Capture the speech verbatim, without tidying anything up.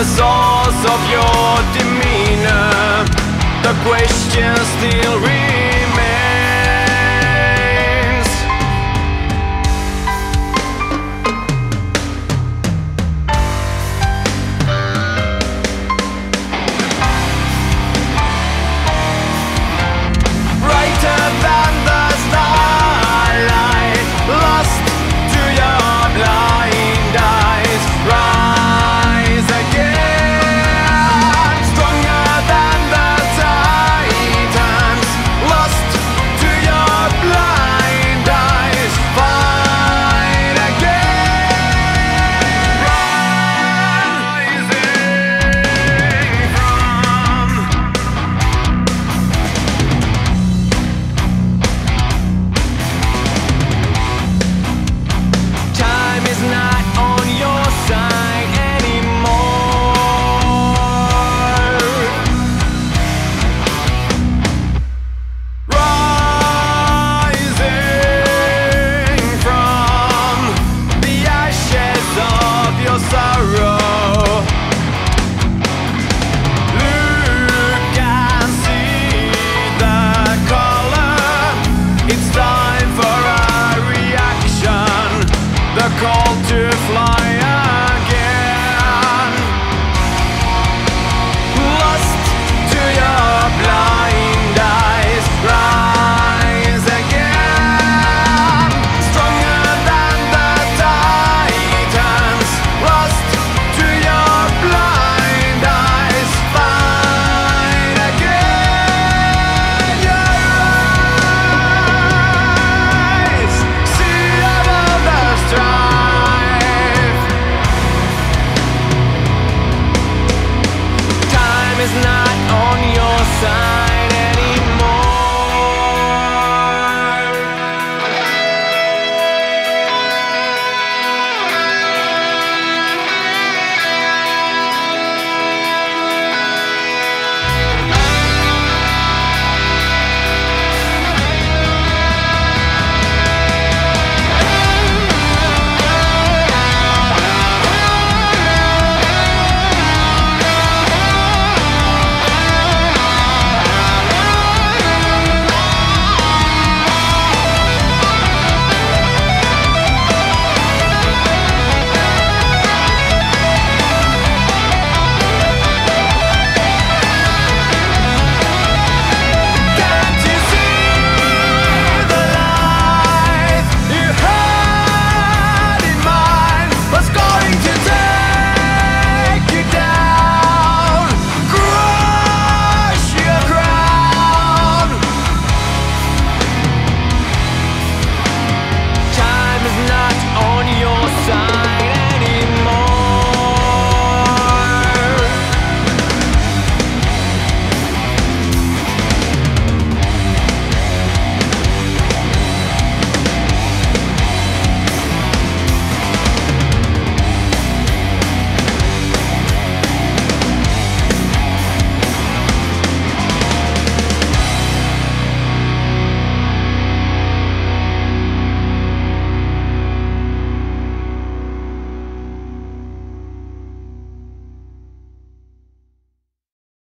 the source of your demeanor. The question still remains.